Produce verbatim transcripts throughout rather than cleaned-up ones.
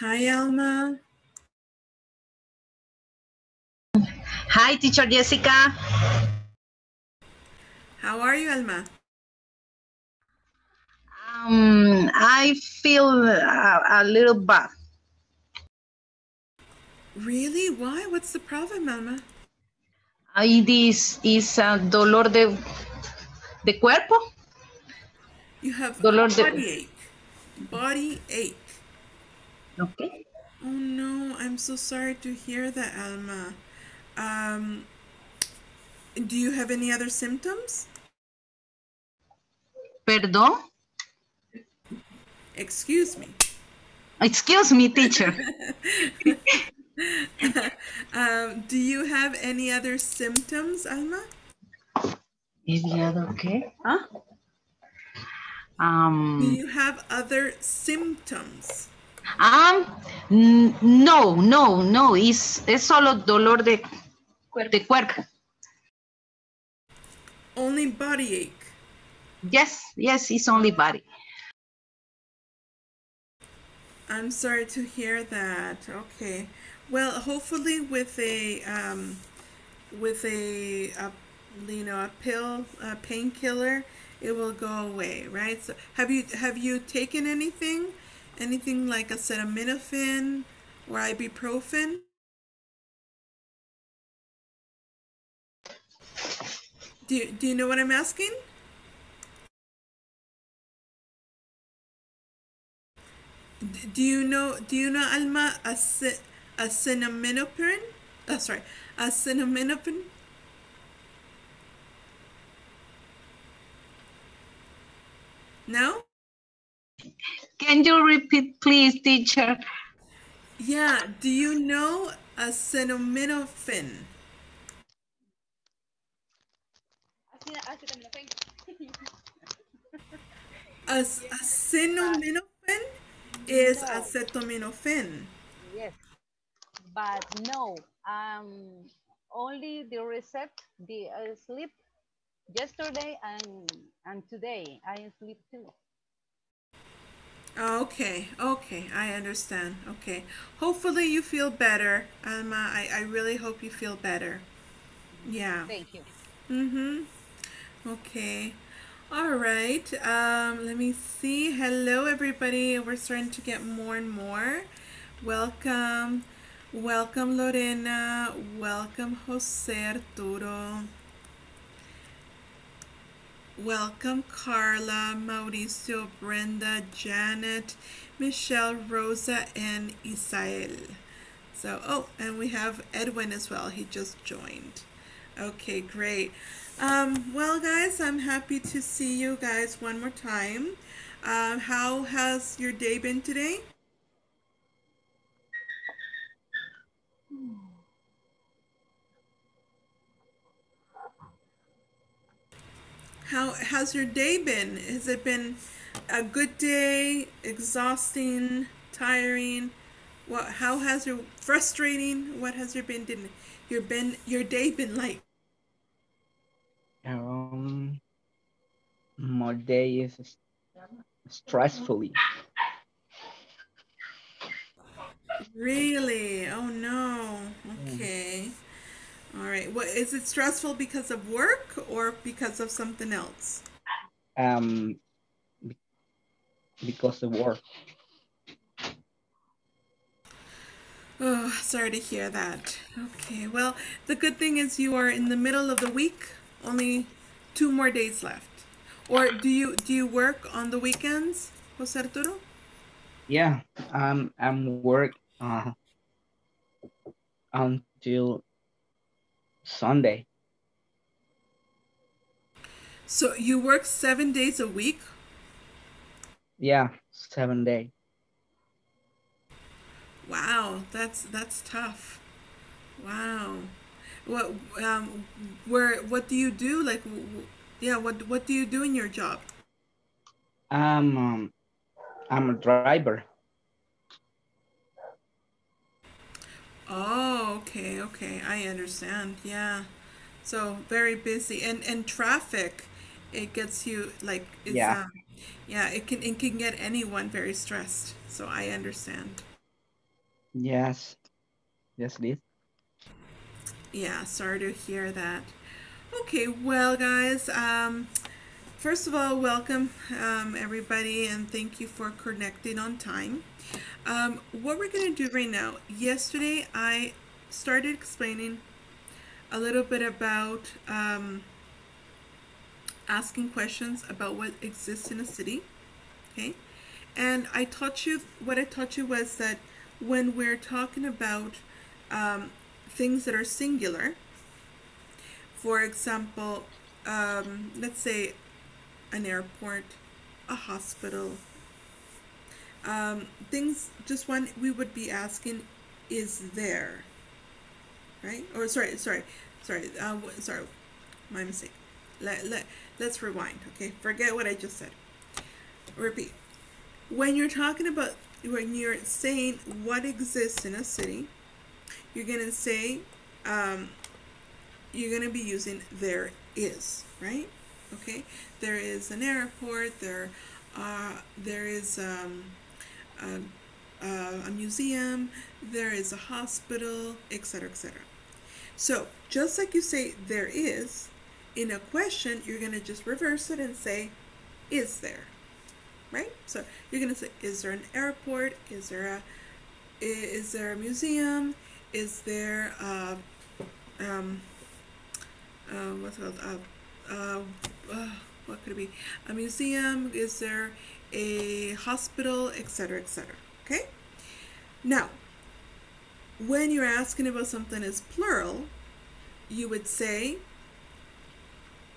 Hi, Alma. Hi, Teacher Jessica. How are you, Alma? Um, I feel a, a little bad. Really? Why? What's the problem, Alma? I, this is a dolor de, de cuerpo. You have dolor body de... ache. Body ache. Okay. Oh, no. I'm so sorry to hear that, Alma. Um, do you have any other symptoms? Perdón? Excuse me. Excuse me, teacher. um, do you have any other symptoms, Alma? Any other, okay. Huh? Um, do you have other symptoms? Um, no, no, no. Es, es solo dolor de, de cuerpo. Only body ache. Yes, yes, it's only body. I'm sorry to hear that. Okay. Well, hopefully with a um, with a, a you know a pill, a painkiller, it will go away, right? So have you have you taken anything, anything like acetaminophen or ibuprofen? Do do you know what I'm asking? Do you know, do you know, Alma, a, a acetaminophen? Oh, sorry, acetaminophen? No? Can you repeat, please, teacher? Yeah, do you know acetaminophen? As, acetaminophen? Is no. Acetaminophen. Yes, but no, um, only the recept, the uh, sleep yesterday and, and today, I sleep too. Okay, okay, I understand, okay. Hopefully you feel better, Alma, I, I really hope you feel better. Yeah. Thank you. Mm-hmm, okay. All right, um, let me see. Hello, everybody. We're starting to get more and more. Welcome. Welcome, Lorena. Welcome, Jose Arturo. Welcome, Carla, Mauricio, Brenda, Janet, Michelle, Rosa, and Isael. So, oh, and we have Edwin as well. He just joined. Okay, great. Um, well, guys, I'm happy to see you guys one more time. Uh, how has your day been today? How has your day been? Has it been a good day, exhausting, tiring? What? How has your frustrating? What has your been? Didn't your been your day been like? Um, my day is st stressfully. Really? Oh no. Okay. All right. What, is it stressful because of work or because of something else? Um, be because of work. Oh, sorry to hear that. Okay. Well, the good thing is you are in the middle of the week. Only two more days left. Or do you do you work on the weekends, Jose Arturo? Yeah, I'm I'm work uh, until Sunday. So you work seven days a week? Yeah, seven days. Wow, that's that's tough. Wow. What um where what do you do like yeah what what do you do in your job? Um, um I'm a driver. Oh, okay, okay, I understand. Yeah, so very busy and and traffic, it gets you like it's, yeah, um, yeah, it can it can get anyone very stressed. So I understand. Yes. Yes, Liz. Yeah, sorry to hear that. Okay, well, guys, um, first of all, welcome, um, everybody, and thank you for connecting on time. Um, what we're going to do right now, yesterday I started explaining a little bit about um, asking questions about what exists in a city, okay? And I taught you, what I taught you was that when we're talking about um, things that are singular, for example, um, let's say an airport, a hospital, um, things, just one we would be asking, is there, right? Or sorry, sorry, sorry, uh, sorry, my mistake. Let, let, let's rewind, okay? Forget what I just said. Repeat. When you're talking about, when you're saying what exists in a city, you're going to say, um, you're going to be using there is, right? Okay, there is an airport, there uh, there is um, a, uh, a museum, there is a hospital, et cetera, et cetera. So just like you say there is, in a question, you're going to just reverse it and say, is there, right? So you're going to say, is there an airport? Is there a, is there a museum? Is there a, um, uh, what's it called? A, Uh, uh, what could it be? A museum? Is there a hospital? Etc. Etc. Okay. Now, when you're asking about something as plural, you would say,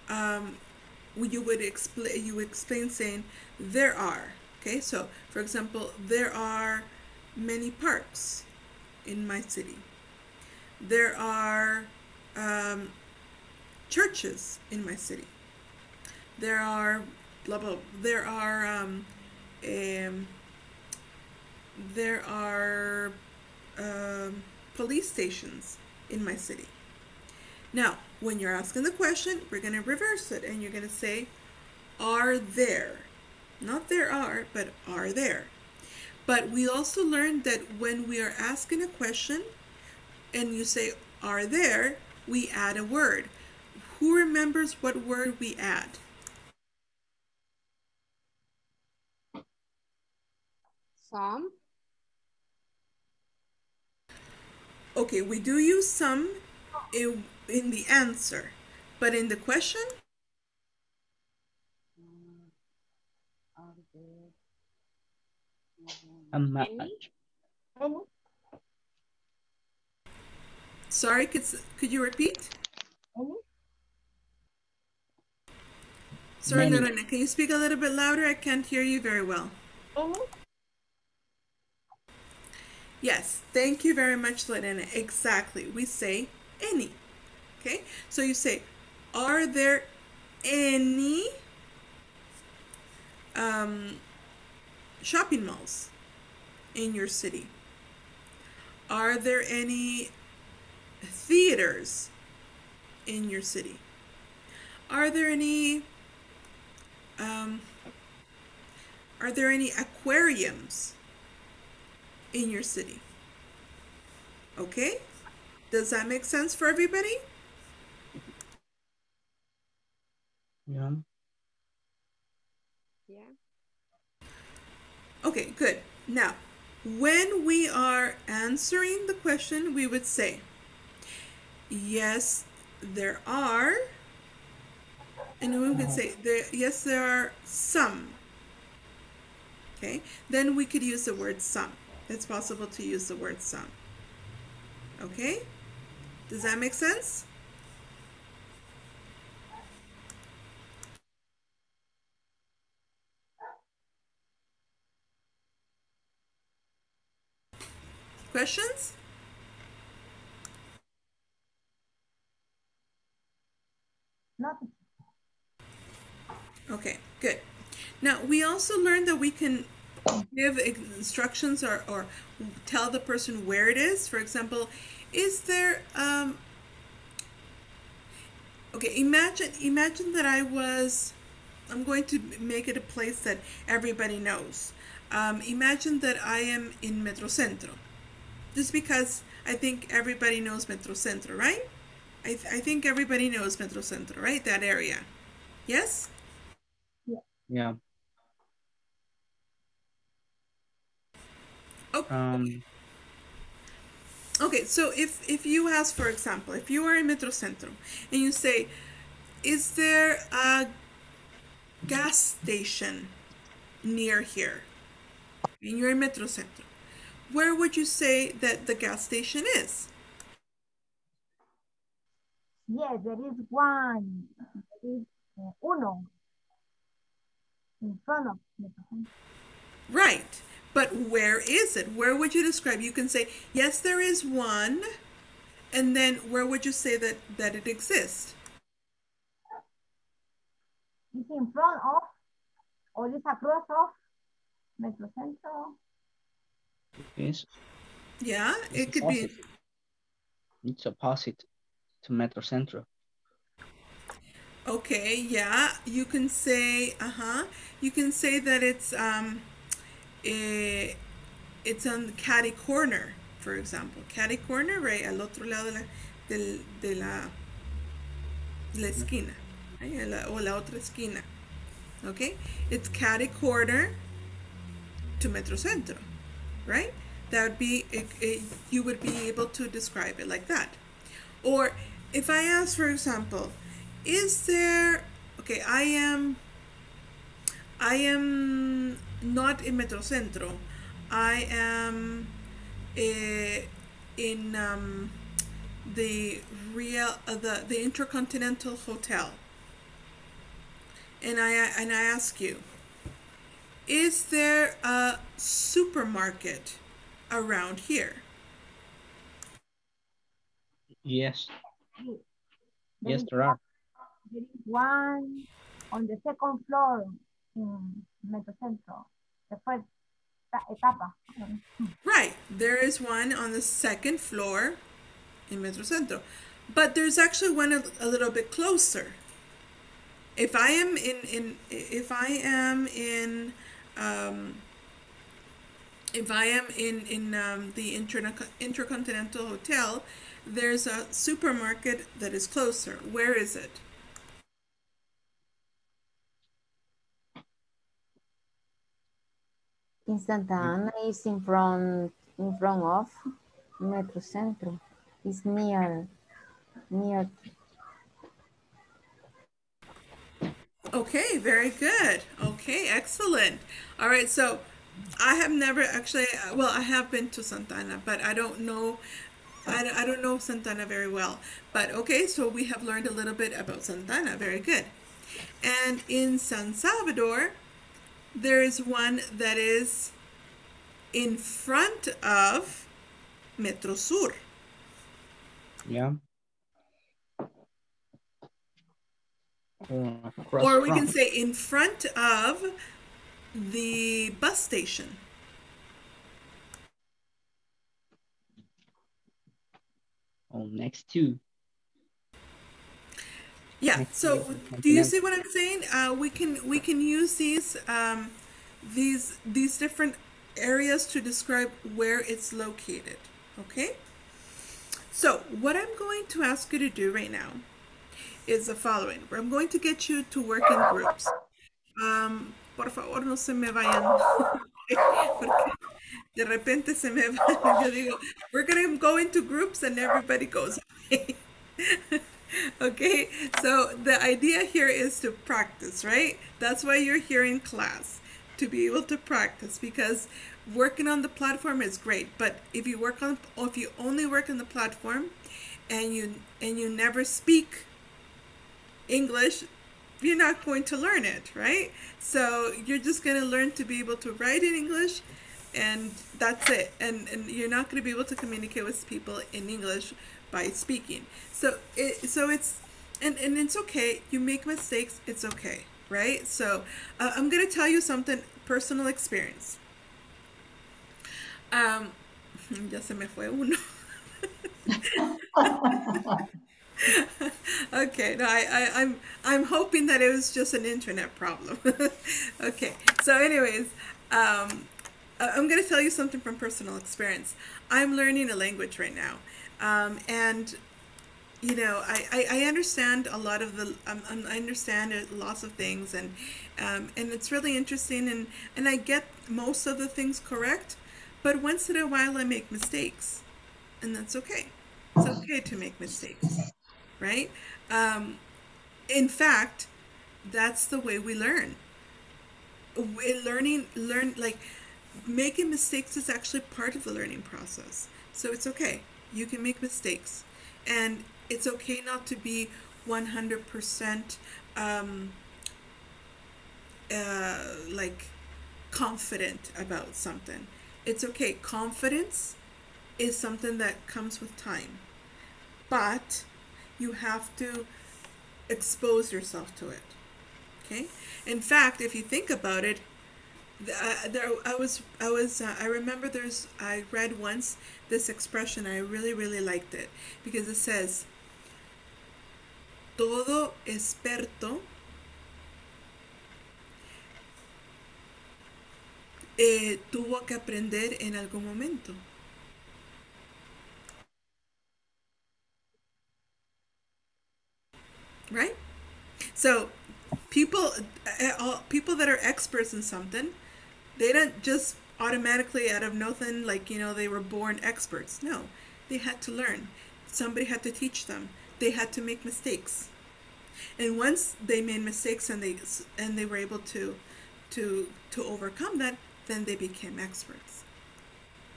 um, you would explain. You would explain saying there are. Okay. So, for example, there are many parks in my city. There are. Um, churches in my city. There are blah blah. There are um, um there are um, police stations in my city. Now, when you're asking the question, we're going to reverse it, and you're going to say, "Are there?" Not there are, but are there. But we also learned that when we are asking a question, and you say, "Are there?" we add a word. Who remembers what word we add? Some. Okay, we do use some in, in the answer, but in the question? Um, Sorry, could, could you repeat? Sorry, Lorena, can you speak a little bit louder? I can't hear you very well. Oh. Yes, thank you very much, Lorena. Exactly. We say any. Okay? So you say, are there any um, shopping malls in your city? Are there any theaters in your city? Are there any... Um, are there any aquariums in your city? Okay, does that make sense for everybody? Yeah. Yeah. Okay, good. Now, when we are answering the question, we would say, yes, there are. And we could say, there, yes, there are some. Okay, then we could use the word some. It's possible to use the word some. Okay, does that make sense? Questions? Nothing. Okay, good. Now, we also learned that we can give instructions or, or tell the person where it is. For example, is there, um, okay, imagine, imagine that I was, I'm going to make it a place that everybody knows. Um, imagine that I am in Metrocentro, Just because I think everybody knows Metrocentro, right? I, th I think everybody knows Metrocentro, right? That area. Yes? Yeah. Yeah. Oh, um, okay. Okay, so if, if you ask, for example, if you are in Metrocentro and you say, is there a gas station near here? And you're in Metrocentro. Where would you say that the gas station is? Yes, there is one. There is uno. In front of Metrocentro. Right. But where is it? Where would you describe? You can say, yes, there is one. And then where would you say that, that it exists? It's in front of, or it's across of Metrocentro. Yes. Yeah, it's it could opposite. be. It's opposite to Metrocentro. Okay, yeah, you can say, uh-huh. You can say that it's, um, Eh, it's on the Caddy Corner, for example. Caddy Corner, right? Al otro lado de la, de, de la, de la esquina, right? la, o la otra esquina. Okay? It's Caddy Corner to Metrocentro, right? That would be, it, it, you would be able to describe it like that. Or if I ask, for example, is there, okay, I am, I am, not in Metrocentro. I am uh, in um, the real uh, the the Intercontinental Hotel. And I and I ask you, is there a supermarket around here? Yes. Yes, there are. There is one on the second floor in Metrocentro. Right, there is one on the second floor in Metrocentro, but there's actually one a, a little bit closer. If I am in in if I am in um, if I am in in um, the Inter Intercontinental Hotel, there's a supermarket that is closer. Where is it? In Santa Ana is in front, in front of Metrocentro. It's near, near. Okay, very good. Okay, excellent. All right, so I have never actually, well, I have been to Santa Ana, but I don't know, I, I don't know Santa Ana very well. But okay, so we have learned a little bit about Santa Ana. Very good. And in San Salvador, there is one that is in front of Metro Sur. Yeah. Uh, or we front. can say in front of the bus station. Oh, next to. Yeah, so do you see what I'm saying? Uh, we can we can use these um, these these different areas to describe where it's located. Okay. So what I'm going to ask you to do right now is the following. I'm going to get you to work in groups. Um, por favor, no se me vayan. Porque de repente se me van. Yo digo, we're gonna go into groups and everybody goes away. Okay, so the idea here is to practice, right? That's why you're here in class, to be able to practice, because working on the platform is great, but if you work on, or if you only work on the platform and you and you never speak English, you're not going to learn it, right? So you're just going to learn to be able to write in English, and that's it. And, and you're not going to be able to communicate with people in English by speaking. So it, so it's, and, and it's okay. You make mistakes, it's okay, right? So uh, I'm gonna tell you something, personal experience. Um, ya se me fue uno. Okay, no, I, I, I'm, I'm hoping that it was just an internet problem. Okay, so anyways, um, I'm going to tell you something from personal experience. I'm learning a language right now. Um, and, you know, I, I, I understand a lot of the, um, I understand lots of things, and, um, and it's really interesting, and, and I get most of the things correct, but once in a while I make mistakes, and that's okay. It's okay to make mistakes, right? Um, in fact, that's the way we learn. We're learning, learn, like, making mistakes is actually part of the learning process. So it's okay. You can make mistakes, and it's okay not to be one hundred percent um, uh, like confident about something. It's okay. Confidence is something that comes with time, but you have to expose yourself to it. Okay. In fact, if you think about it, Uh, there, I was, I was, uh, I remember there's, I read once this expression, I really, really liked it, because it says, todo experto eh, tuvo que aprender en algún momento. Right? So, people, uh, people that are experts in something, they don't just automatically out of nothing, like, you know, they were born experts. No, they had to learn. Somebody had to teach them. They had to make mistakes. And once they made mistakes and they, and they were able to, to, to overcome that, then they became experts,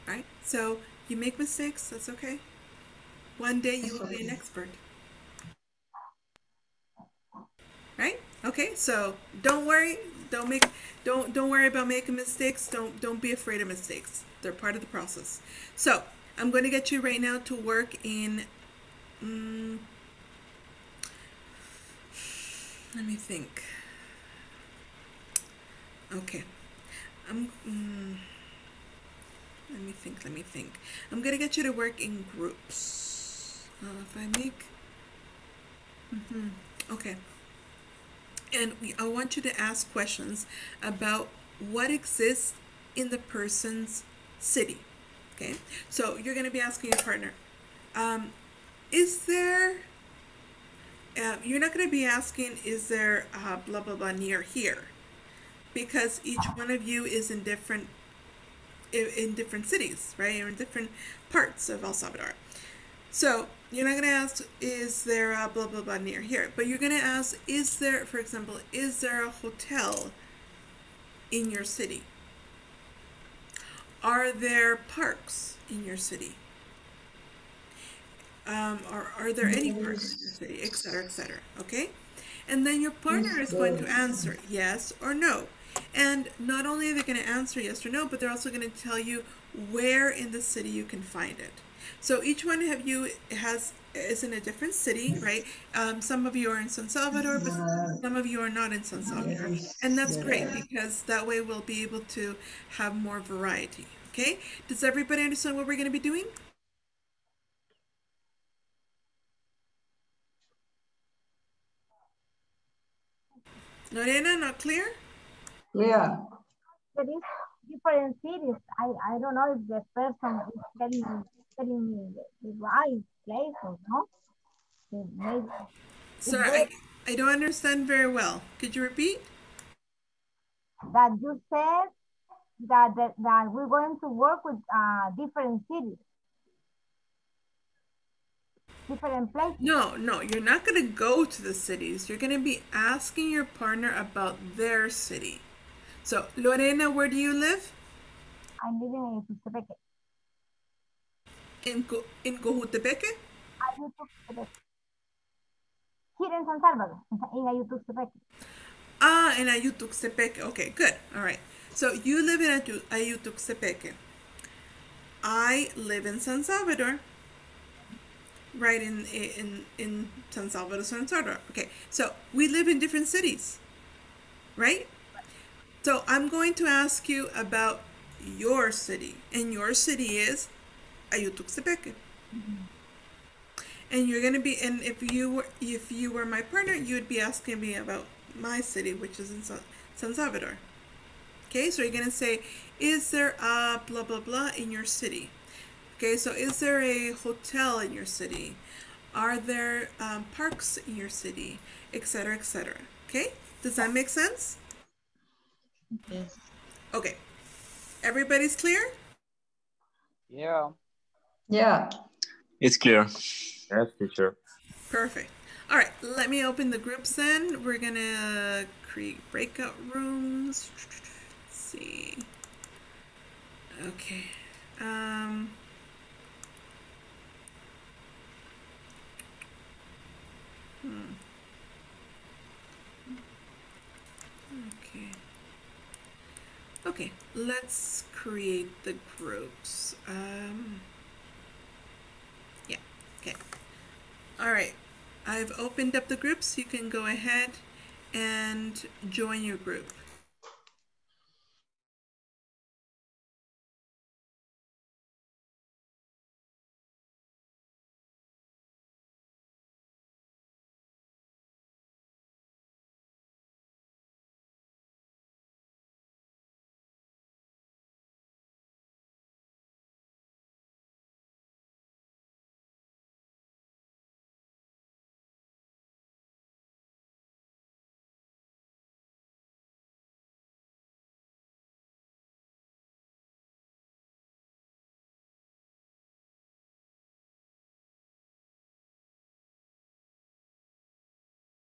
right? So you make mistakes, that's okay. One day you will be an expert, right? Okay, so don't worry. Don't make, don't, don't worry about making mistakes. Don't, don't be afraid of mistakes. They're part of the process. So I'm going to get you right now to work in, um, let me think. Okay. I'm, um, let me think, let me think. I'm going to get you to work in groups. Uh, if I make, mm-hmm. Okay. And we, I want you to ask questions about what exists in the person's city, okay? So you're going to be asking your partner, um, is there, uh, you're not going to be asking, is there uh, blah, blah, blah near here? Because each one of you is in different, in, in different cities, right? Or in different parts of El Salvador. So you're not going to ask, is there a blah, blah, blah near here? But you're going to ask, is there, for example, is there a hotel in your city? Are there parks in your city? Um, or are there any parks in your city, et cetera, et cetera, okay? And then your partner is going to answer yes or no. And not only are they going to answer yes or no, but they're also going to tell you where in the city you can find it. So each one of you has is in a different city, right? Um, some of you are in San Salvador, but some of you are not in San Salvador. And that's great, because that way we'll be able to have more variety, okay? Does everybody understand what we're going to be doing? Lorena, not clear? Yeah. There is different cities. I, I don't know if the person is telling me. In the right place or not. Sorry, I, I don't understand very well. Could you repeat? That you said that, that, that we're going to work with uh, different cities. Different places. No, no, you're not going to go to the cities. You're going to be asking your partner about their city. So, Lorena, where do you live? I'm living in Sistepete. In, Co in Cojutepeque? Ayutuxtepeque. Here in San Salvador, in Ayutuxtepeque. Ah, in Ayutuxtepeque. Okay, good. All right. So you live in Ayutuxtepeque. I live in San Salvador. Right in, in, in San Salvador, San Salvador. Okay, so we live in different cities, right? So I'm going to ask you about your city. And your city is Ayutuxtepeque. And you're going to be, and if you were, if you were my partner, you would be asking me about my city, which is in San Salvador. Okay, so you're going to say, is there a blah, blah, blah in your city? Okay, so is there a hotel in your city? Are there um, parks in your city? Etc, et cetera. Okay, does that make sense? Yes. Okay, everybody's clear? Yeah. Yeah. It's clear. That's for sure. Perfect. All right, let me open the groups in. We're going to create breakout rooms. Let's see. Okay. Um, hmm. Okay. Okay, let's create the groups. Um, yeah, okay. All right. I've opened up the groups. You can go ahead and join your group.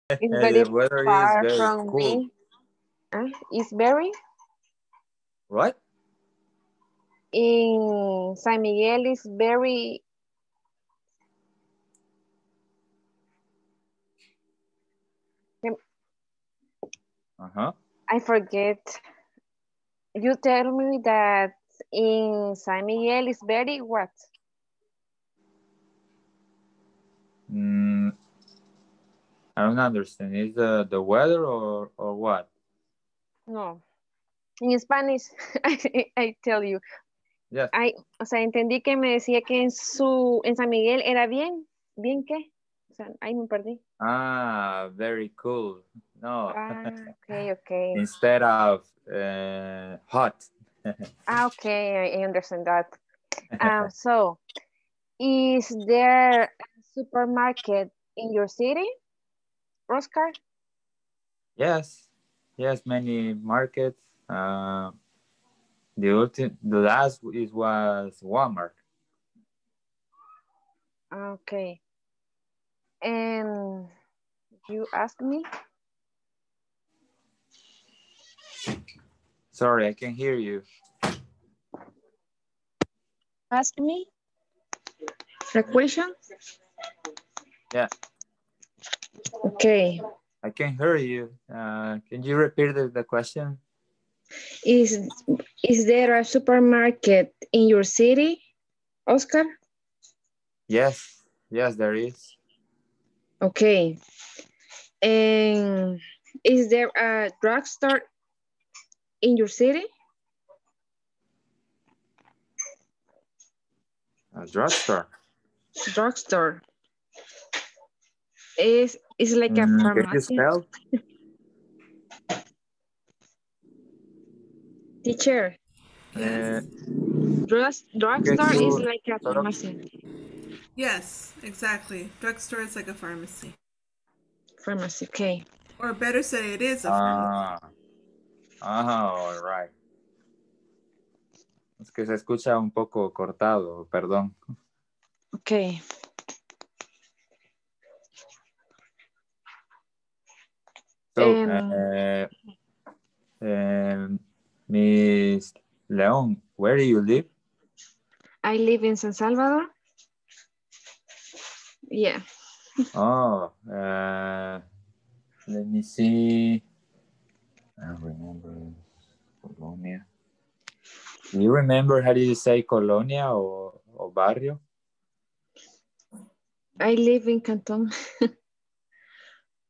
It's very far very from cool. me. Uh, it's very? What? In San Miguel is very... Uh-huh. I forget. You tell me that in San Miguel is very what? Mm. I don't understand. Is the, the weather or, or what? No. In Spanish, I, I tell you. Yes. I, o sea, entendí que me decía que en su en San Miguel era bien, bien qué? O sea, ahí me perdí. Ah, very cool. No. Ah, okay, okay. Instead of uh, hot. Ah, okay, I understand that. Um, so, is there a supermarket in your city? Oscar? Yes, yes, many markets. Uh, the ulti the last it was Walmart. Okay. And you asked me? Sorry, I can't hear you. Ask me the question? Yeah. Okay. I can hear you. Uh, can you repeat the, the question? Is is there a supermarket in your city, Oscar? Yes, yes, there is. Okay. And is there a drugstore in your city? A drugstore? Drugstore. Is it's like a pharmacy. Teacher. Yes. Drug drugstore is like a pharmacy. Yes, exactly. Drugstore is like a pharmacy. Pharmacy, okay. Or better say it is a pharmacy. Ah, all right. Es que se escucha un poco cortado, perdón. Okay. So, um, uh, um, Miz Leon, where do you live? I live in San Salvador. Yeah. Oh, uh, let me see. I don't remember Colonia. Do you remember how do you say Colonia or, or barrio? I live in Canton.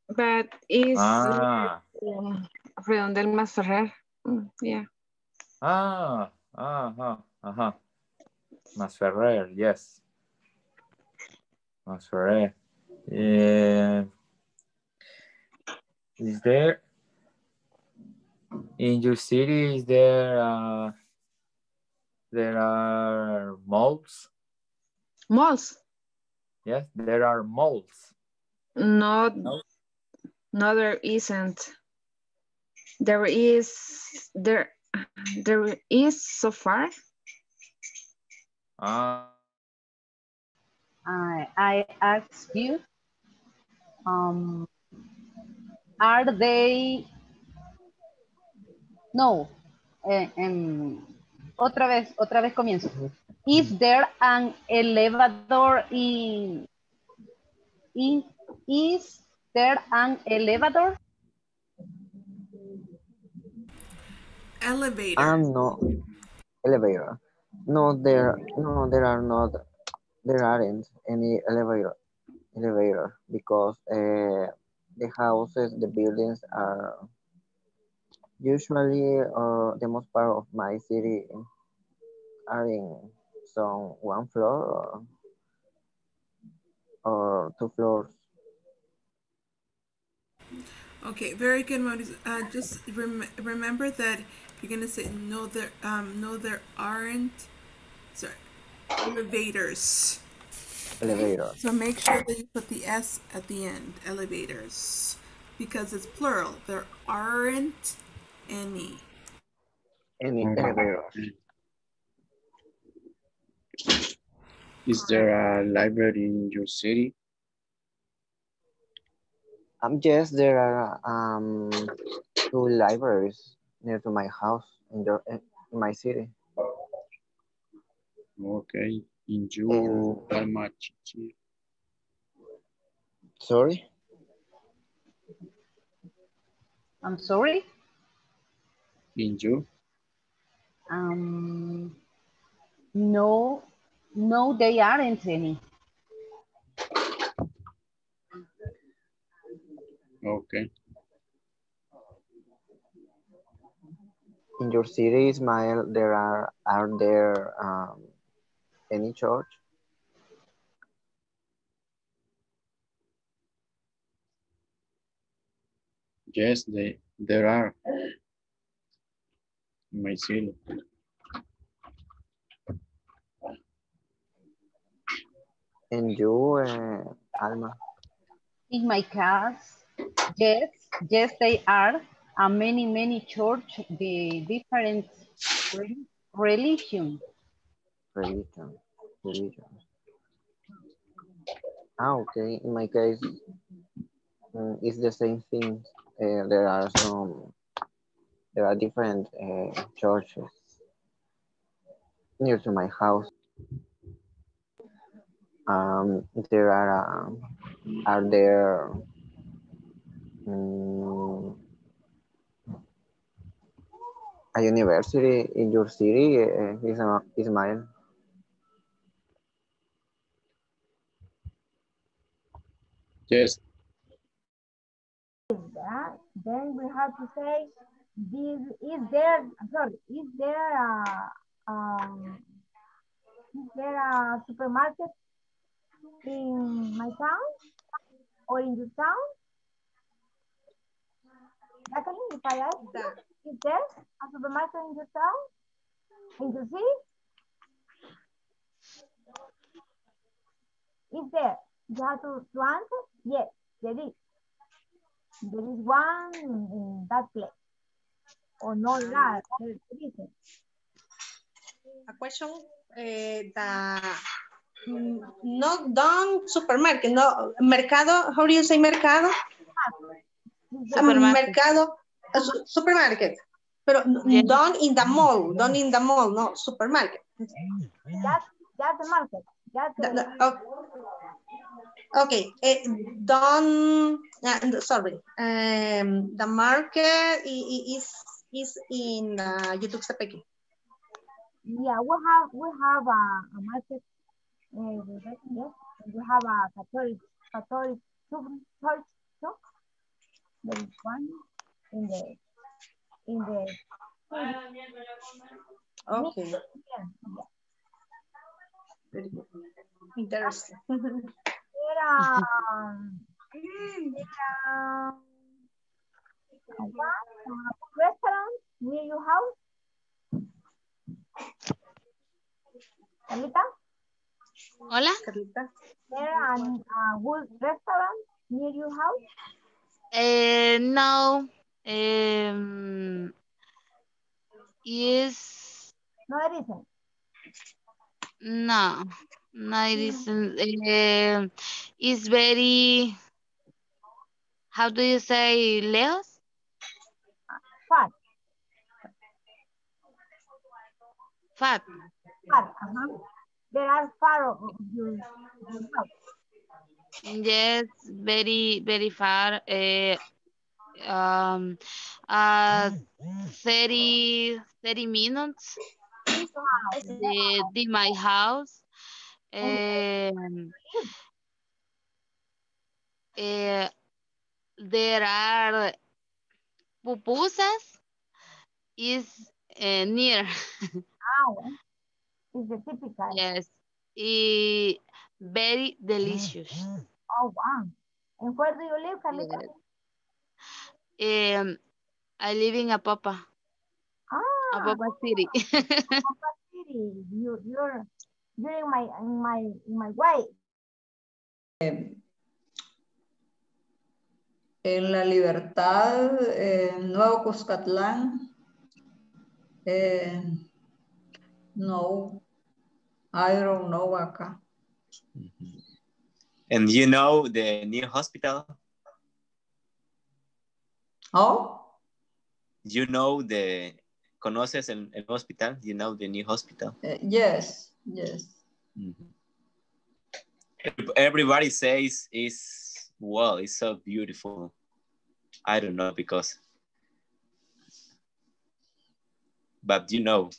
But it's ah. um, Redondel Mas Ferrer. Mm, yeah. Ah, ah, ah, ah. Mas Ferrer, yes. Mas Ferrer. Yeah. Is there In your city, is there uh, there are malls? Malls? Yes, there are malls. No, no, no there isn't. There is there there is so far. Uh, I I asked you. Um, are they? No. Eh, em, otra vez, otra vez comienzo. Is there an elevator in? In is there an elevator? Elevator. Um, no. Elevator. No, there. No, there are not. There aren't any elevator. Elevator because uh, the houses, the buildings are. Usually, uh, the most part of my city are in some one floor or, or two floors. Okay, very good, Mauricio. Uh, just rem remember that if you're gonna say no, there, um, no, there aren't. Sorry, elevators. Elevators. So make sure that you put the S at the end. Elevators, because it's plural. There aren't. Any. Any elevator. Is there a library in your city? Um, yes, there are um, two libraries near to my house in, the, in my city. Okay, in your um, city. Sorry? I'm sorry? In you? Um, no, no, they aren't any. Okay. In your city, Ismael, there are, are there um, any church? Yes, they, there are. My city. And you, uh, Alma? In my class, yes, yes, they are. Uh, many, many church, the different re religion. Religion, religion. Ah, okay. In my case, um, it's the same thing. Uh, there are some. There are different uh, churches near to my house. Um, there are, uh, are there, um, a university in your city, uh, is, uh, is mine? Yes. Then we have to say, This, is there, sorry, is there a, um, is there a supermarket in my town or in your town? Jacqueline, if I ask you, is there a supermarket in your town, in your city? Is there? You have to, to answer? Yes, there is. There is one in that place. Or not that. A question uh, the not done supermarket, no mercado. How do you say mercado? Supermarket. Mercado, uh, supermarket. Pero yeah. Done in the mall, done in the mall, no supermarket. That's that's the market. That's the, the, okay, okay. Uh, done. Uh, sorry, um, the market is. Is in uh, Ayutuxtepeque. Yeah, we have we have a, a market. Uh, yes, we have a Catholic Catholic church. So there is one in the in the. Okay. Yeah, yeah. Very good. Interesting. There are. There are. One restaurant near your house? Carlita? Hola. Carlita? There are a good restaurant near your house? Uh, no. Um, is... No, it isn't. No, no, it isn't. Uh, it's very... How do you say, Leos? Fat. Fat. Fat. Uh-huh. There are far of you. Yes, very, very far. Uh, um, uh, thirty, thirty minutes. Uh, in my house. Um, uh, there are pupusas is uh, near. Wow. It's a typical. Yes. It, very delicious. Oh, wow. And where do you live, Carlita? Yeah. Um, I live in Apopa. Ah. Apopa City. Apopa City. You, you're, you're in my, in my, in my way. Um. En La Libertad, en Nuevo Cuscatlán. Eh, no, I don't know acá. And you know the new hospital? Oh? You know the, ¿conoces el, el hospital? You know the new hospital? Uh, yes, yes. Mm-hmm. Everybody says it's, wow, it's so beautiful. I don't know because, but you know,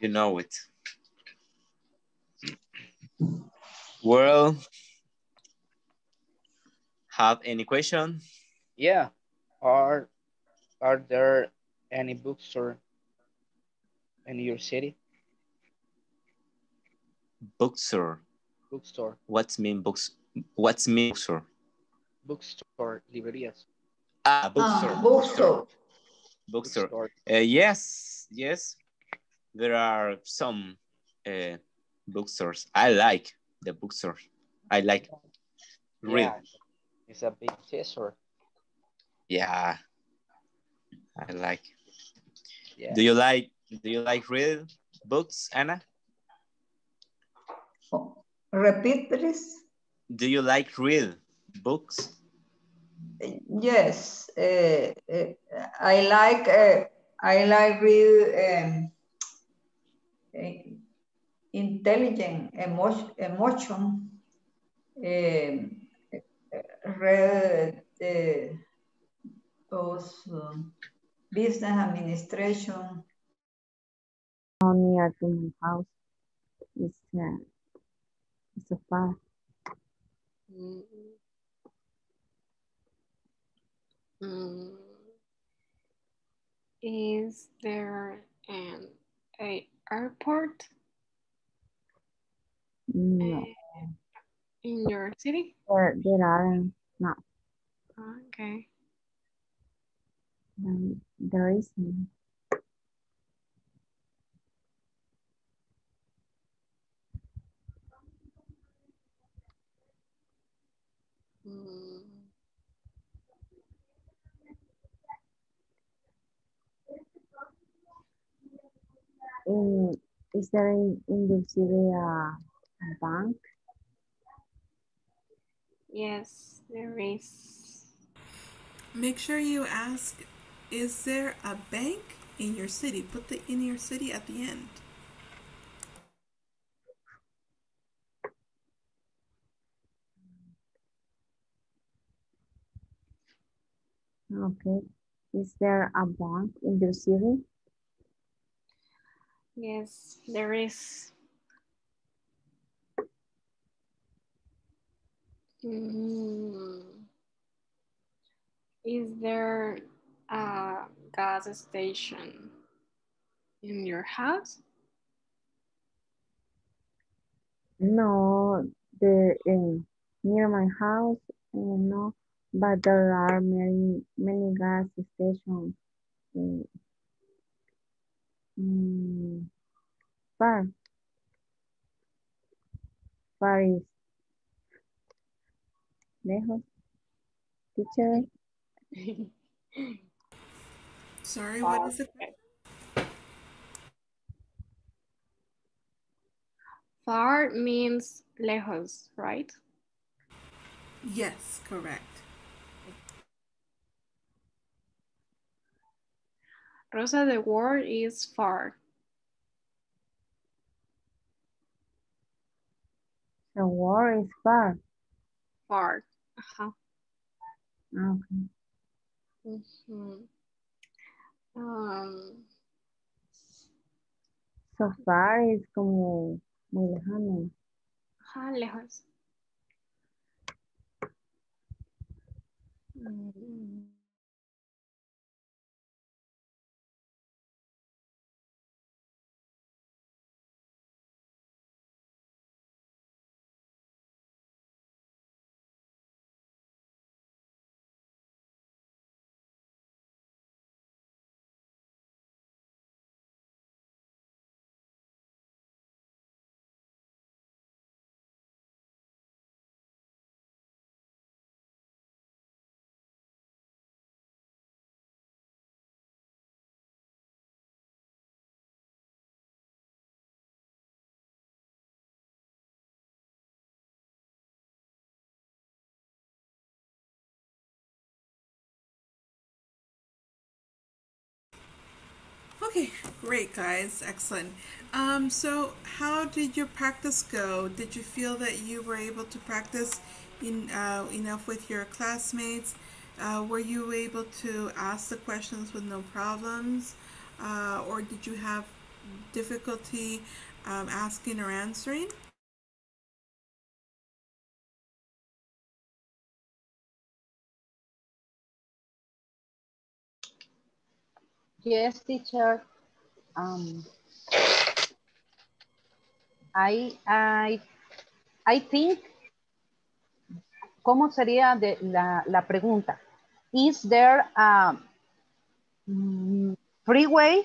you know it. Well, have any question? Yeah. Are, are there any bookstore in your city? Bookstore. Bookstore. What's mean books? What's bookstore? Bookstore, librerías. Ah, bookstore. Ah, bookstore. Bookstore. Bookstore. Uh, yes, yes. There are some uh, bookstores. I like the bookstore. I like read. Yeah, it's a big thesaur. Yeah, I like. Yeah. Do you like? Do you like read books, Anna? Oh, repeat, please. Do you like read books? Yes, uh, uh, I like. Uh, I like read um, intelligent emotion. Emotion. Um, read uh, those um, business administration. How near to my house? It's uh, it's a far. Mm. Mm. Is there an a airport no. uh, in your city? There, there are not. Okay. Um, there is none. In, is there in, in the city a, a bank? Yes, there is. Make sure you ask, is there a bank in your city? Put the in your city at the end. Okay. Is there a bank in the city? Yes, there is. Mm-hmm. Is there a gas station in your house? No, the uh, near my house, uh, no. but there are many, many gas stations uh, um, far, far is lejos, teacher. Sorry, what is the question? Far means lejos, right? Yes, correct. Rosa, the word is far. The word is far. Far. Uh-huh. Okay. Mm-hmm. Um, so far es como muy lejano. Ajá, lejos. Mm-hmm. Okay, great guys, excellent. Um, so how did your practice go? Did you feel that you were able to practice in, uh, enough with your classmates? Uh, were you able to ask the questions with no problems? Uh, or did you have difficulty um, asking or answering? Yes, teacher. Um, I, I, I think, ¿cómo sería de la, la pregunta? Is there a freeway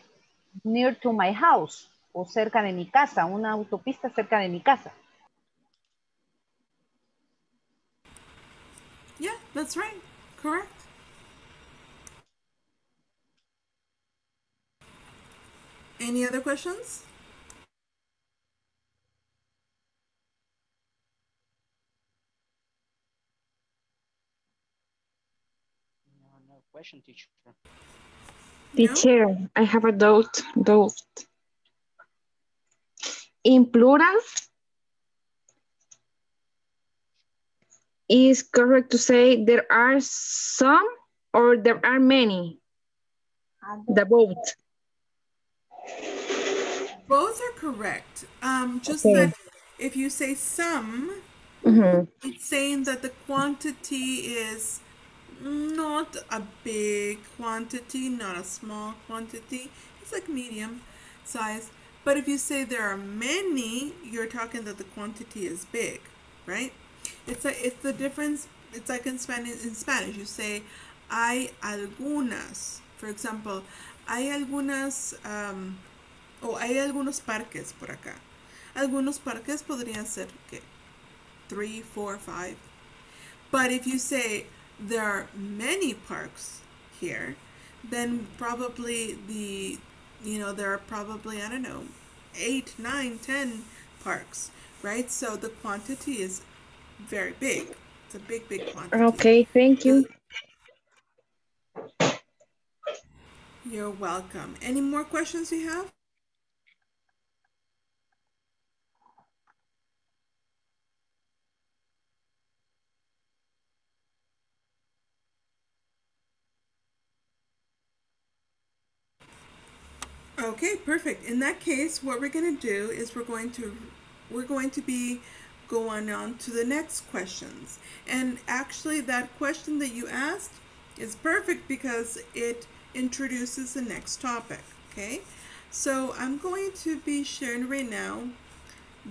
near to my house? O cerca de mi casa, una autopista cerca de mi casa. Yeah, that's right. Correct. Any other questions? No, no question, teacher. Teacher, no? I have a doubt. Doubt. In plural, is correct to say there are some or there are many? The both. Both are correct. Um, just okay. That if you say some, mm-hmm. It's saying that the quantity is not a big quantity, not a small quantity. It's like medium size. But if you say there are many, you're talking that the quantity is big, right? It's like, it's the difference. It's like in Spanish. In Spanish, you say hay algunas. For example, hay algunas, um, o oh, hay algunos parques por acá. Algunos parques podrían ser, ¿qué? Three, four, five. But if you say there are many parks here, then probably the, you know, there are probably, I don't know, eight, nine, ten parks, right? So the quantity is very big. It's a big, big quantity. Okay, thank you. You're welcome. Any more questions you have? Okay, perfect. In that case, what we're going to do is we're going to we're going to be going on to the next questions. And actually, that question that you asked is perfect because it introduces the next topic. Okay, so I'm going to be sharing right now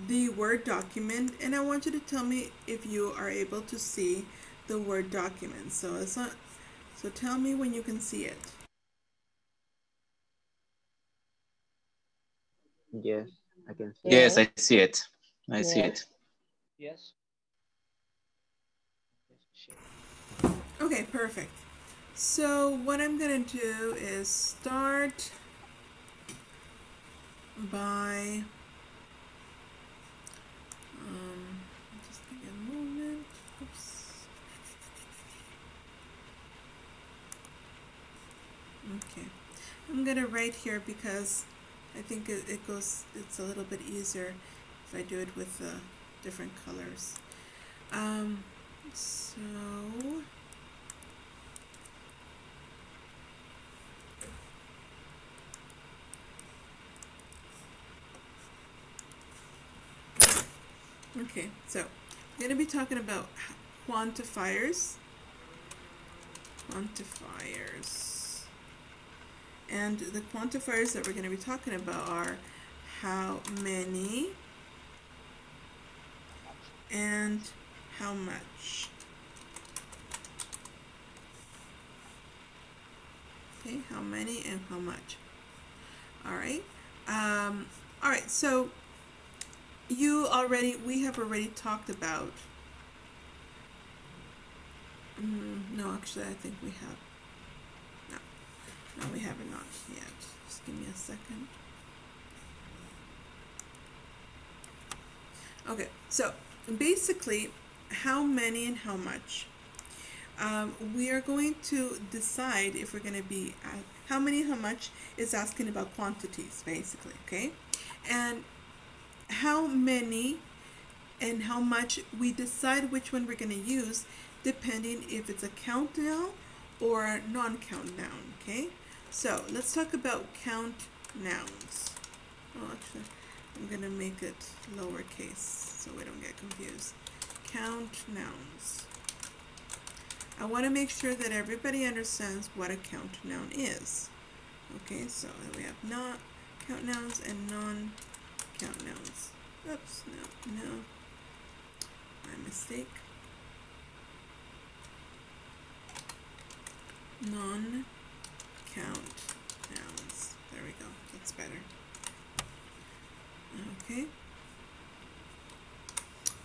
the Word document, and I want you to tell me if you are able to see the Word document. So it's not, so tell me when you can see it. Yes, I can see it. Yes, I see it. I yes. see it. Yes. Okay, perfect. So what I'm going to do is start by, um, just give me a moment. Oops. Okay. I'm going to write here because I think it, it goes, it's a little bit easier if I do it with the different colors. Um, so, okay, so I'm going to be talking about quantifiers, quantifiers, and the quantifiers that we're going to be talking about are how many and how much. Okay, how many and how much. All right. Um, all right, so you already, we have already talked about, mm, no, actually, I think we have, no, no, we haven't not yet. Just give me a second. Okay, so basically, how many and how much. Um, we are going to decide if we're going to be, uh, how many, how much is asking about quantities, basically, okay? And how many and how much, we decide which one we're going to use depending if it's a countdown or non-countdown, okay? So let's talk about count nouns. Oh, actually, I'm going to make it lowercase so we don't get confused. Count nouns. I want to make sure that everybody understands what a count noun is. Okay, so we have not count nouns and non-count nouns. Oops, no, no, my mistake. Non-count nouns. There we go. That's better. Okay.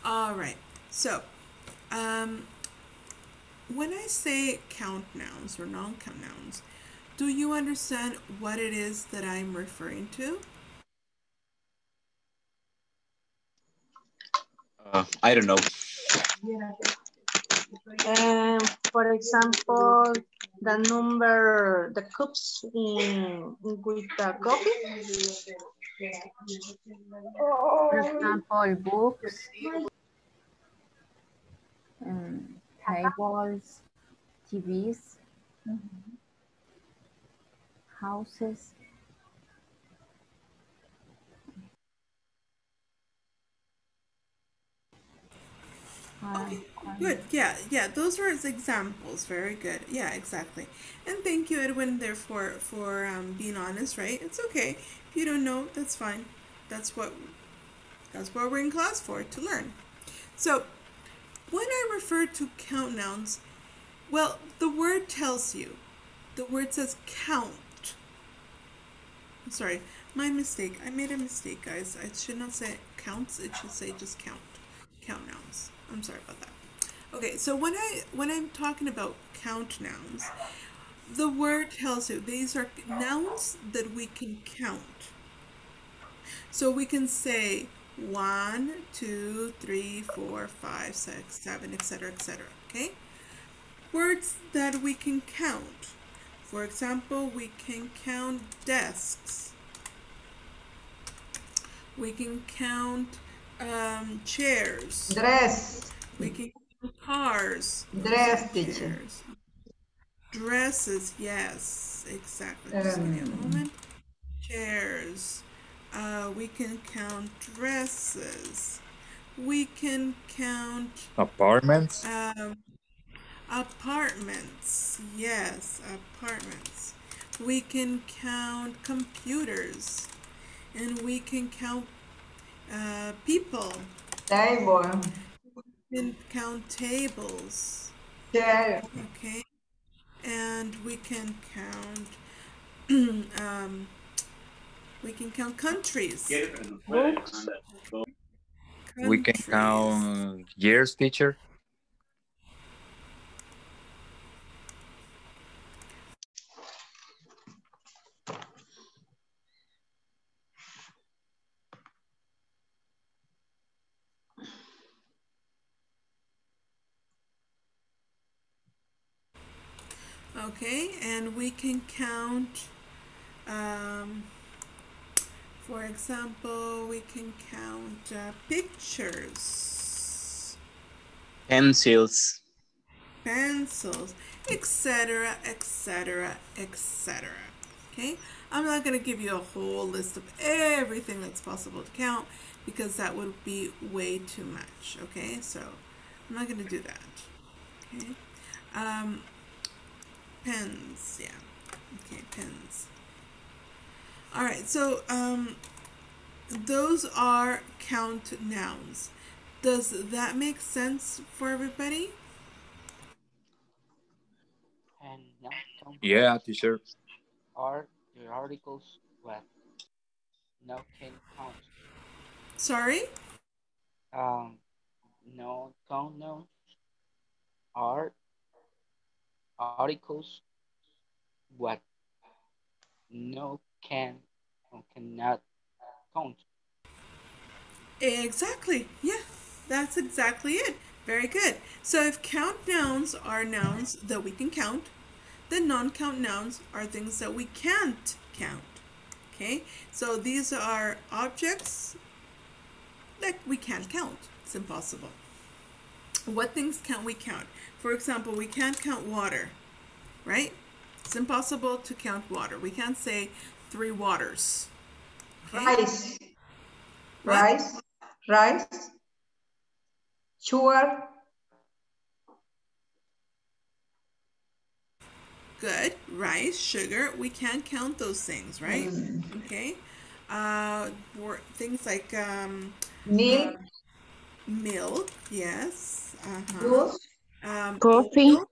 All right. So, um. when I say count nouns or non-count nouns, do you understand what it is that I'm referring to? Uh, I don't know. Yeah. Um, for example, the number, the cups in, with the coffee. For example, books. Mm. Tables, T Vs, mm-hmm. houses. Okay, good. Yeah, yeah. Those were examples. Very good. Yeah, exactly. And thank you, Edwin, there for for um, being honest. Right? It's okay if you don't know. That's fine. That's what that's what we're in class for, to learn. So, when I refer to count nouns, well, the word tells you. The word says count. I'm sorry, my mistake. I made a mistake, guys. I should not say counts. It should say just count. Count nouns. I'm sorry about that. Okay, so when I when I'm talking about count nouns, the word tells you these are nouns that we can count. So we can say one, two, three, four, five, six, seven, et cetera, et cetera. Okay? Words that we can count. For example, we can count desks. We can count um, chairs. Dress. We can count cars. Dress. Chairs. Dresses. Yes, exactly. Um. Just give me a moment. Chairs. Uh, we can count dresses. We can count apartments. Um, apartments. Yes, apartments. We can count computers, and we can count uh, people. Table. We can count tables. Sure. Okay. And we can count um, we can count countries. Books. We can count years, teacher. Okay, and we can count, um, for example, we can count uh, pictures, pencils, pencils, et cetera, et cetera, et cetera. Okay, I'm not going to give you a whole list of everything that's possible to count because that would be way too much. Okay, so I'm not going to do that. Okay. Um, Pens, yeah. Okay, pens. All right, so um, those are count nouns. Does that make sense for everybody? And yeah, teacher. Are the articles what no can count? Sorry? Um, no count nouns are articles what no can or cannot count. Exactly. Yeah, that's exactly it. Very good. So if count nouns are nouns that we can count, then non-count nouns are things that we can't count. Okay, so these are objects that we can't count. It's impossible. What things can we count? For example, we can't count water, right? It's impossible to count water. We can't say three waters. Okay? Rice, what? rice, rice, sugar. Good, rice, sugar. We can't count those things, right? Mm. Okay. Uh, or things like um, milk. Uh, milk, yes. Uh-huh. Milk. Um, coffee, oil,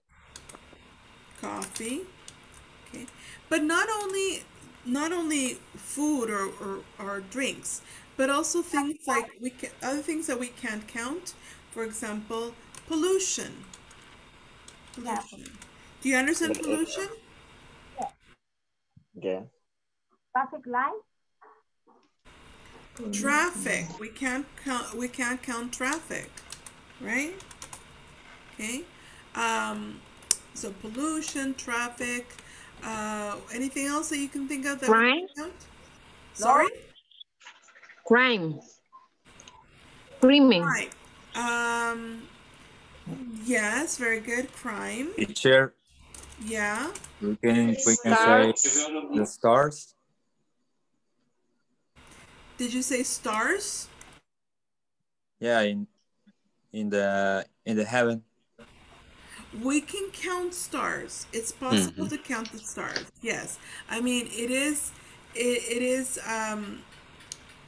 coffee, okay. But not only not only food or, or or drinks, but also things like we can other things that we can't count. For example, pollution. Pollution. Yeah. Do you understand pollution? Yeah. Yeah. Traffic light. Traffic. We can't count. We can't count traffic, right? Okay, um, so pollution, traffic, uh, anything else that you can think of? That crime. Sorry? Crime. Crimen. Right. Um, yes, very good, crime. Teacher. Yeah. We can, we can say the stars. Did you say stars? Yeah, in, in, the, in the heaven. We can count stars. It's possible mm-hmm. to count the stars. Yes, I mean it is. It, it is. Um,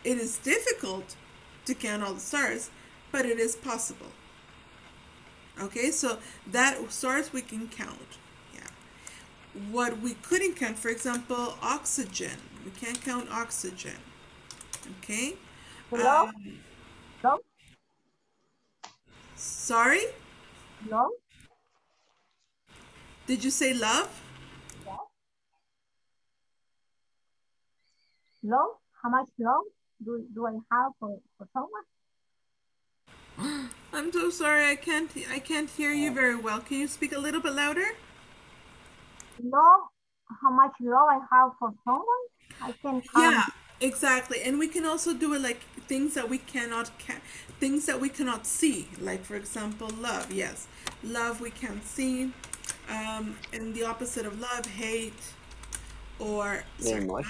it is difficult to count all the stars, but it is possible. Okay, so that stars we can count. Yeah. What we couldn't count, for example, oxygen. We can't count oxygen. Okay. Hello. Um, Hello? Sorry. No. Did you say love? Yeah. Love? How much love do, do I have for, for someone? I'm so sorry, I can't I can't hear you very well. Can you speak a little bit louder? Love, how much love I have for someone? I can count. Yeah, exactly. And we can also do it like things that we cannot ca things that we cannot see. Like for example, love, yes. Love we can't see. Um, and the opposite of love, hate, or sorry, not,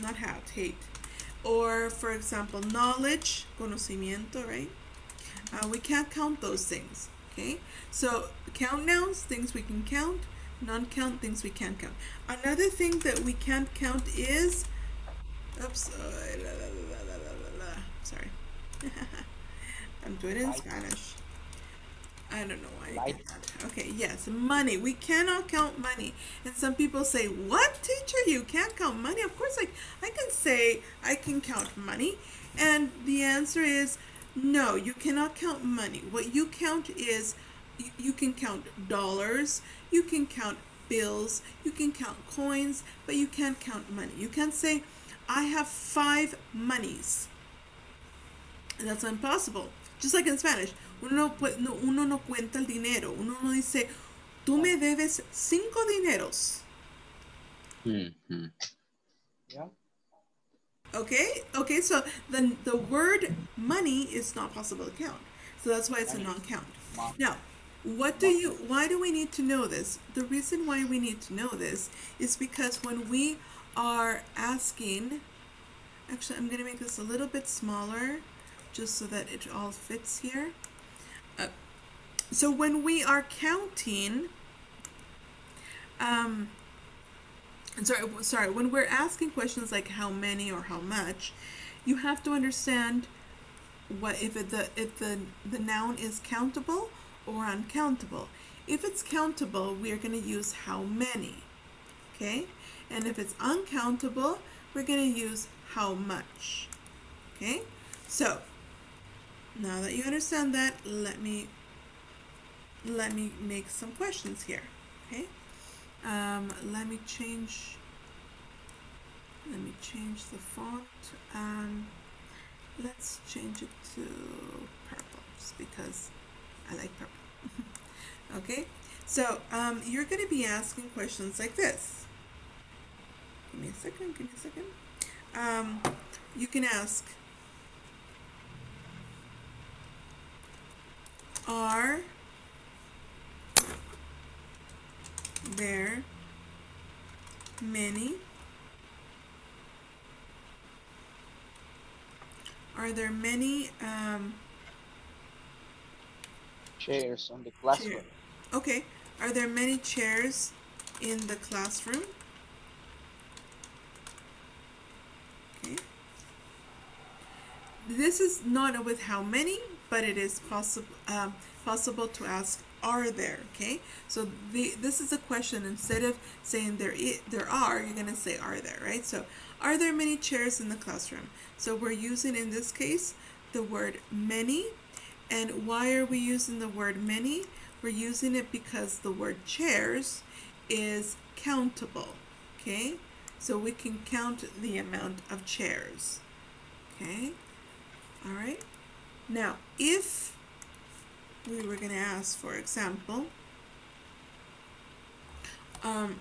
not hate, hate, or for example, knowledge, conocimiento, right? Uh, we can't count those things, okay? So count nouns, things we can count, non-count, things we can't count. Another thing that we can't count is, oops, oh, la, la, la, la, la, la, sorry, I'm doing it in Spanish. I don't know why. Light. Okay, yes, money. We cannot count money. And some people say, what, teacher, you can't count money? Of course, like, I can say I can count money. And the answer is no, you cannot count money. What you count is, you, you can count dollars, you can count bills, you can count coins, but you can't count money. You can't say, I have five monies. And that's impossible. Just like in Spanish, uno no, uno no cuenta el dinero. Uno no dice, tú me debes cinco dineros. Mm-hmm. Yeah. Okay, okay, so then the word money is not possible to count. So that's why it's a non-count. Now, what do you, why do we need to know this? The reason why we need to know this is because when we are asking, actually I'm going to make this a little bit smaller just so that it all fits here. Uh, so when we are counting, um, sorry, sorry, when we're asking questions like how many or how much, you have to understand what if it, the if the the noun is countable or uncountable. If it's countable, we are going to use how many, okay? And if it's uncountable, we're going to use how much, okay? So now that you understand that, let me let me make some questions here, okay? Um, let me change. Let me change the font. Um, let's change it to purple, just because I like purple. Okay, so um, you're going to be asking questions like this. Give me a second. Give me a second. Um, you can ask, are there many, are there many um, chairs in the classroom? Chair. Okay, are there many chairs in the classroom? Okay. This is not with how many, but it is possible um, possible to ask, are there? Okay, so the this is a question. Instead of saying there is, there are, you're gonna say are there, right? So are there many chairs in the classroom? So we're using in this case the word many. And why are we using the word many? We're using it because the word chairs is countable, okay? So we can count the amount of chairs, okay? All right, now if we were going to ask, for example, um,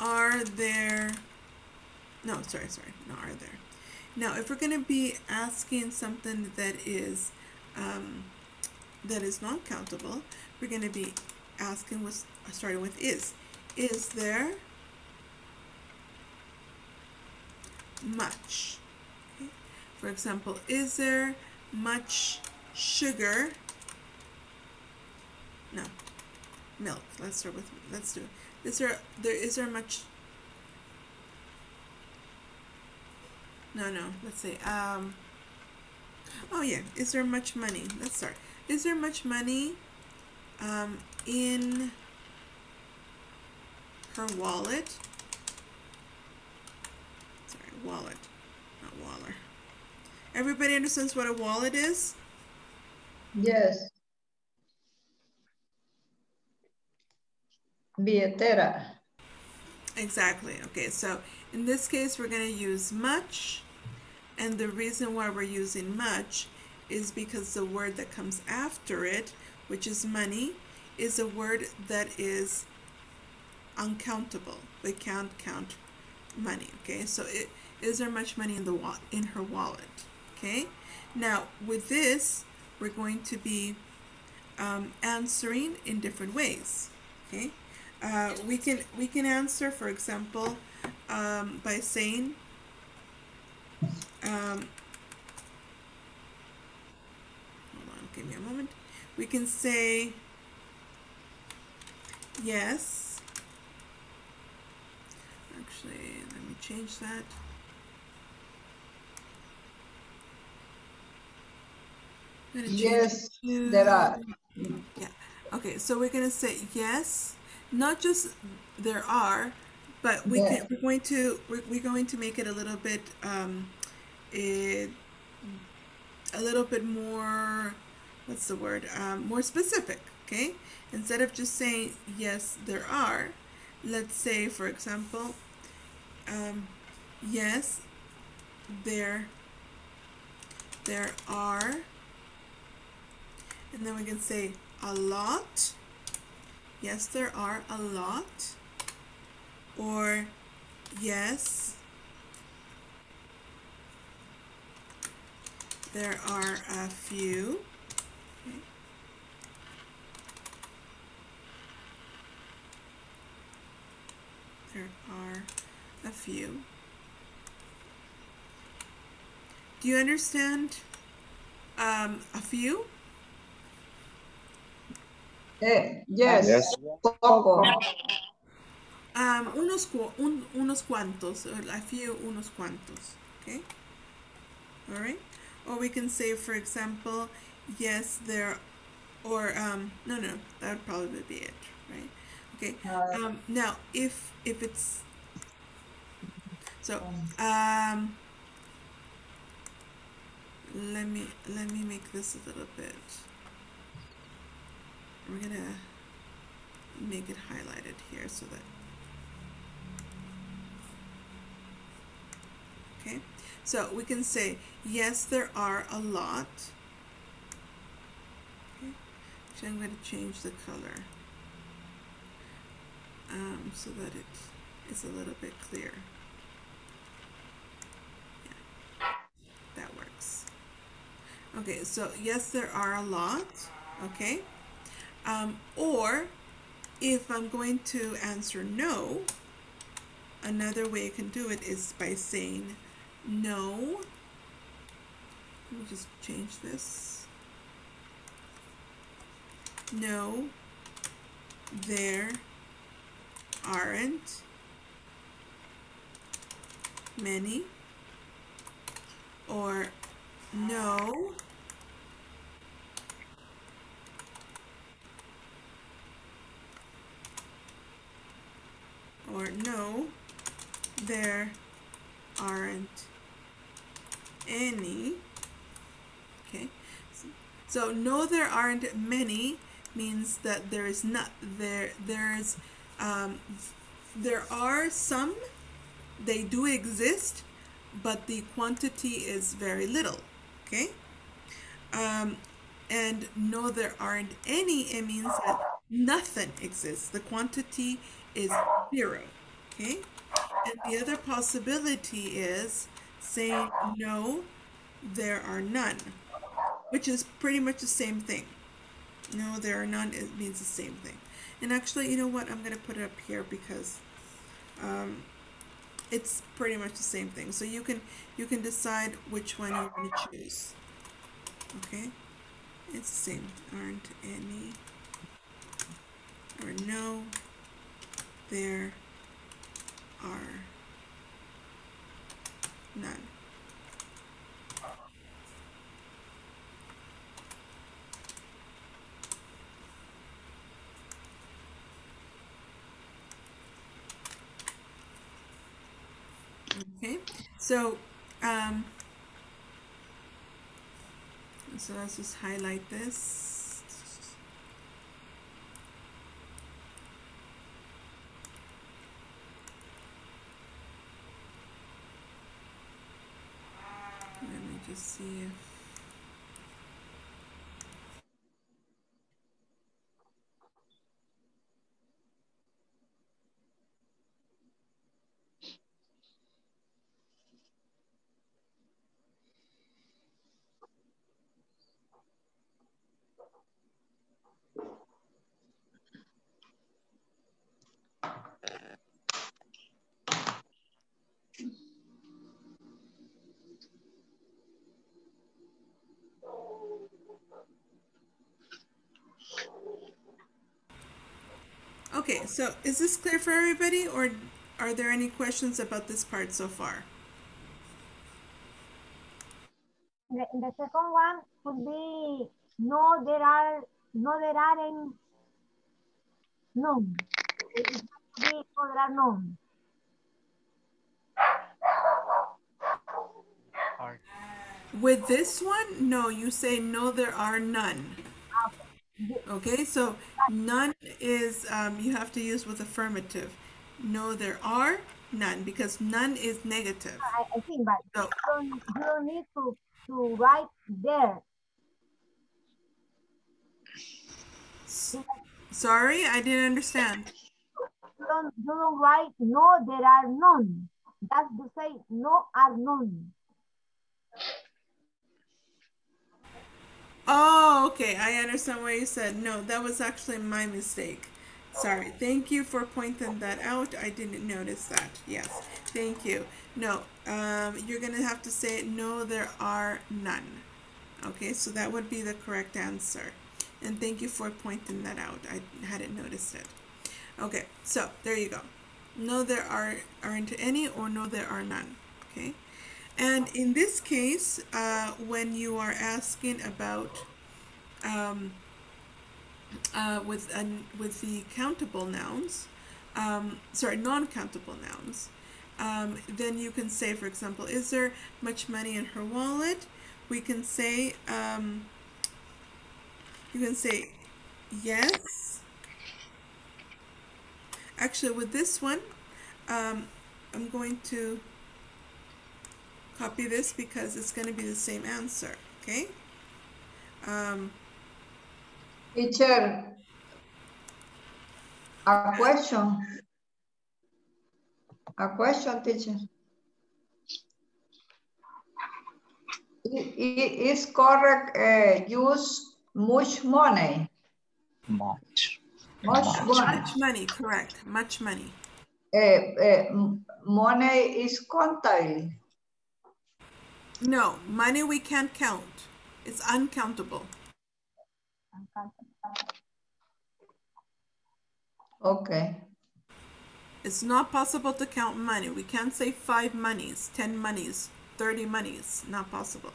are there, no, sorry, sorry, not are there. Now, if we're going to be asking something that is, um, that is not countable, we're going to be asking what's starting with is. Is there much? Okay. For example, is there much sugar? No, milk. Let's start with, let's do it. Is there, there, is there much? No, no, let's see. Um, oh yeah, is there much money? Let's start. Is there much money um, in her wallet? Sorry, wallet, not waller. Everybody understands what a wallet is? Yes. Billetera. Exactly. Okay, so in this case we're going to use much, and the reason why we're using much is because the word that comes after it, which is money, is a word that is uncountable. We can't count money. Okay, so it, is there much money in the wa in her wallet? Okay, now with this we're going to be um, answering in different ways. Okay. Uh, we can we can answer, for example, um, by saying, um, hold on, give me a moment. We can say, yes. Actually, let me change that. Yes, there are. Yeah. Okay, so we're going to say yes, not just there are, but we yeah. can, we're going to we're, we're going to make it a little bit um, it, a little bit more. What's the word? Um, more specific. Okay, instead of just saying yes, there are. Let's say, for example, um, yes, there there are, and then we can say a lot. Yes, there are a lot. Or yes, there are a few. Okay. There are a few. Do you understand um, a few? Eh, yes. Yes. Poco. Um, unos, cu un, unos cuantos, a few, unos cuantos, okay? All right? Or we can say, for example, yes, there, or, um, no, no, that would probably be it, right? Okay, um, now, if, if it's, so, um, let me, let me make this a little bit. We're gonna make it highlighted here so that, okay, so we can say, yes, there are a lot. Okay. So I'm going to change the color um, so that it is a little bit clear. Yeah, that works. Okay, so yes, there are a lot. Okay. Um, or if I'm going to answer no, another way I can do it is by saying no. Let me just change this. No, there aren't many. Or no, or no, there aren't any. Okay, so, so no, there aren't many means that there is not there there's um, there are some, they do exist, but the quantity is very little. Okay, um, and no, there aren't any, it means that nothing exists, the quantity is zero. Okay, and the other possibility is saying no, there are none, which is pretty much the same thing. No, there are none, it means the same thing. And actually, you know what, I'm gonna put it up here because um, it's pretty much the same thing, so you can you can decide which one you want to choose. Okay, it's the same, aren't any, or no, there are none. Okay, so um, so let's just highlight this. Let's see if okay, so is this clear for everybody, or are there any questions about this part so far? The, the second one would be no, there are no, there aren't No. De podrá no. With this one, no, you say no, there are none. Okay, so none is, um, you have to use with affirmative. No, there are none, because none is negative. I, I think, but so, you, don't, you don't need to, to write there. Sorry, I didn't understand. You don't, you don't write no, there are none. That's to say no are none. Oh, okay. I understand what you said. No, that was actually my mistake. Sorry. Thank you for pointing that out. I didn't notice that. Yes. Thank you. No, um, you're going to have to say, no, there are none. Okay, so that would be the correct answer. And thank you for pointing that out. I hadn't noticed it. Okay, so there you go. No, there are, aren't any, or no, there are none. Okay. And in this case, uh, when you are asking about um, uh, with an, with the countable nouns, um, sorry, non-countable nouns, um, then you can say, for example, is there much money in her wallet? We can say, um, you can say, yes. Actually, with this one, um, I'm going to copy this because it's going to be the same answer, okay? Um, Teacher, a question. A question, teacher. Is correct uh, use much money? Much. Much, much money. Much money, correct. Much money. Uh, uh, money is contable. No, money we can't count. It's uncountable. Okay. It's not possible to count money. We can't say five monies, ten monies, thirty monies. Not possible.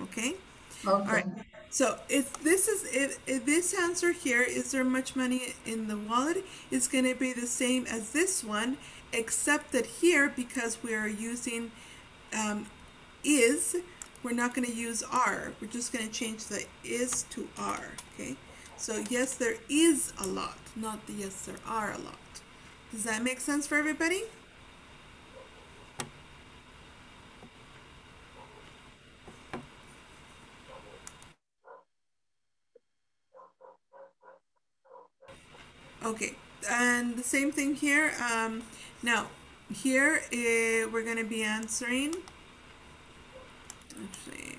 Okay? Okay. All right. So if this is if, if this answer here, is there much money in the wallet, it's going to be the same as this one, except that here, because we are using um, is, we're not going to use are, we're just going to change the is to are. Okay, so yes there is a lot, not the yes there are a lot. Does that make sense for everybody? Okay, and the same thing here. Um, now here uh, we're going to be answering. Let's see.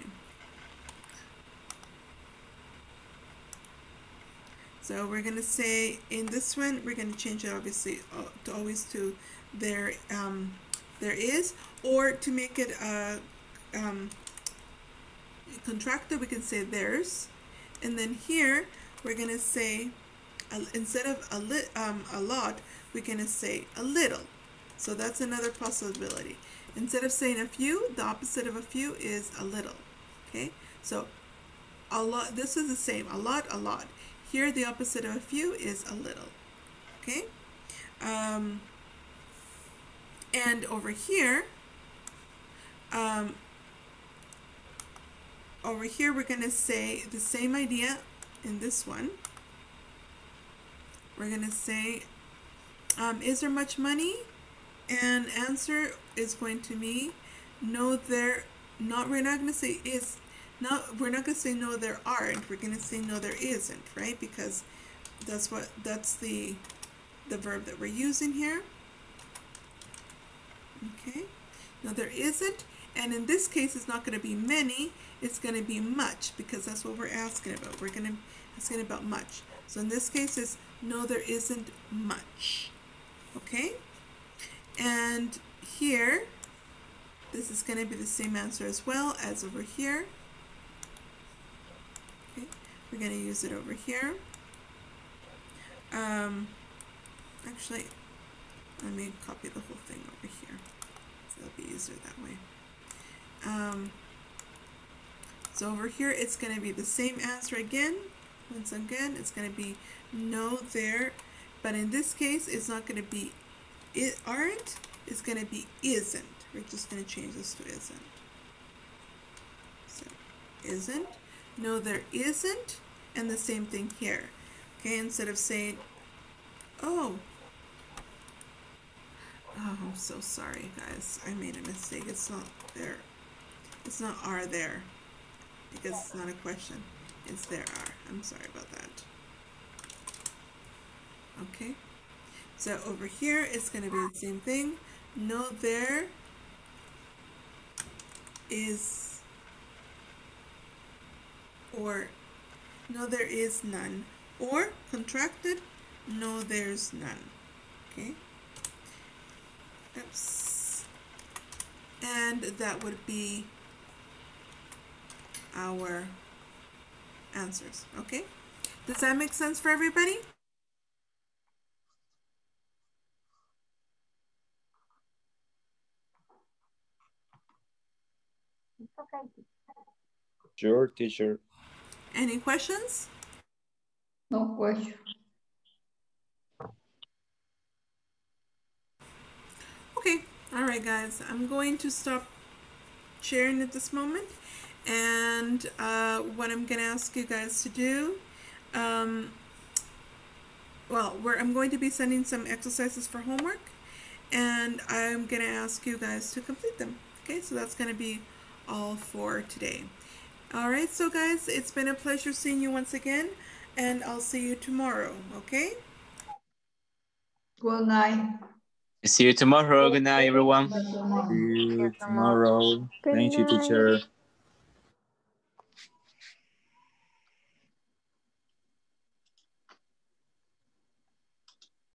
So we're going to say in this one, we're going to change it obviously to always to there, um, there is, or to make it uh, um, contracted, we can say there's. And then here, we're going to say, uh, instead of a, li um, a lot, we're going to say a little. So that's another possibility. Instead of saying a few, the opposite of a few is a little. Okay, so a lot, this is the same, a lot, a lot. Here the opposite of a few is a little. Okay, um, and over here, um, over here we're going to say the same idea in this one. We're going to say, um, is there much money? And answer is going to be no there not we're not gonna say is not we're not gonna say no there aren't, we're gonna say no there isn't, right? Because that's what that's the the verb that we're using here. Okay, no there isn't, and in this case it's not gonna be many, it's gonna be much, because that's what we're asking about. We're gonna asking about much. So in this case it's no there isn't much. Okay? And here, this is going to be the same answer as well as over here. Okay, we're going to use it over here. Um, actually, let me copy the whole thing over here. So it'll be easier that way. Um, so over here, it's going to be the same answer again. Once again, it's going to be no, there But in this case, it's not going to be it aren't, it's going to be isn't. We're just going to change this to isn't. So, isn't. No, there isn't. And the same thing here. Okay, instead of saying, oh, oh, I'm so sorry, guys. I made a mistake. It's not there. It's not are there. Because it's not a question. It's there are. I'm sorry about that. Okay. So over here, it's going to be the same thing. No, there is, or no, there is none. Or contracted, no, there's none. Okay. Oops. And that would be our answers. Okay. Does that make sense for everybody? Sure, teacher. Any questions? No question. Okay, all right, guys. I'm going to stop sharing at this moment. And uh, what I'm going to ask you guys to do, um, well, where I'm going to be sending some exercises for homework, and I'm going to ask you guys to complete them. Okay, so that's going to be all for today. All right, so guys, it's been a pleasure seeing you once again, and I'll see you tomorrow. Okay. Good night. See you tomorrow. Good night, everyone. See you tomorrow. Thank you, teacher.